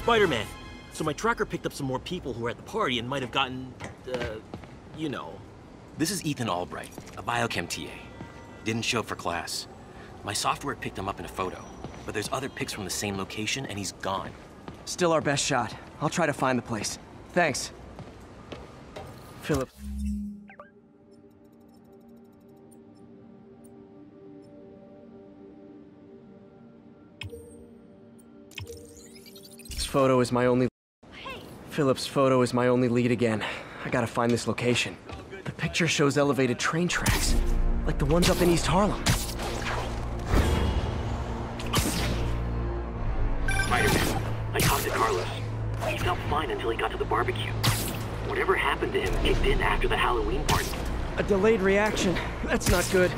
Spider-Man. So my tracker picked up some more people who were at the party and might have gotten, you know. This is Ethan Albright, a biochem TA. Didn't show up for class. My software picked him up in a photo, but there's other pics from the same location and he's gone. Still our best shot. I'll try to find the place. Thanks. Philip. Philip's photo is my only lead again. I gotta find this location. The picture shows elevated train tracks, like the ones up in East Harlem. Spider-Man, I talked to Carlos. He felt fine until he got to the barbecue. Whatever happened to him kicked in after the Halloween party. A delayed reaction. That's not good.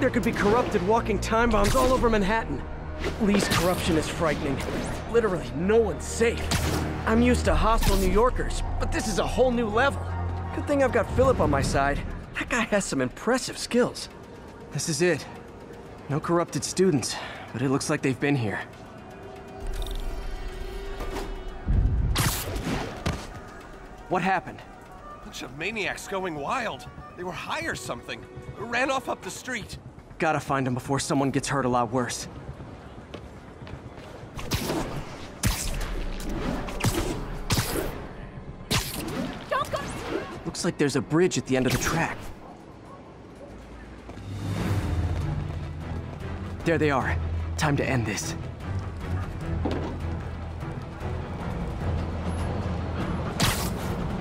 There could be corrupted walking time bombs all over Manhattan. Lee's corruption is frightening. Literally, no one's safe. I'm used to hostile New Yorkers, but this is a whole new level. Good thing I've got Philip on my side. That guy has some impressive skills. This is it. No corrupted students, but it looks like they've been here. What happened? Bunch of maniacs going wild. They were high or something. Ran off up the street. Gotta find them before someone gets hurt a lot worse. Looks like there's a bridge at the end of the track. There they are. Time to end this.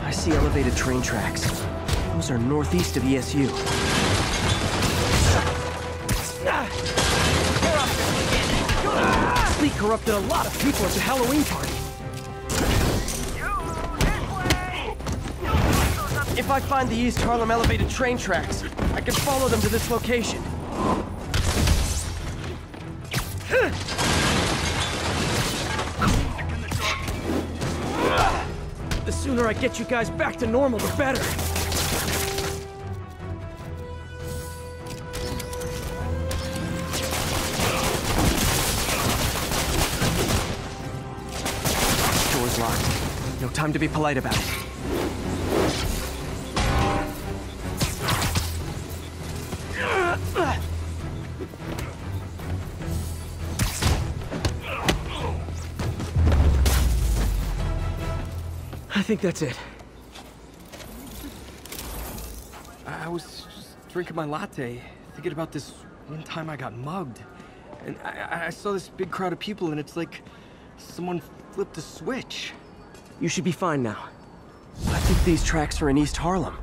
I see elevated train tracks. Those are northeast of ESU. Lee corrupted a lot of people at the Halloween party. If I find the East Harlem elevated train tracks, I can follow them to this location. The sooner I get you guys back to normal, the better. Door's locked. No time to be polite about it. I think that's it. I was just drinking my latte, thinking about this one time I got mugged. And I saw this big crowd of people, and it's like someone flipped a switch. You should be fine now. I think these tracks are in East Harlem.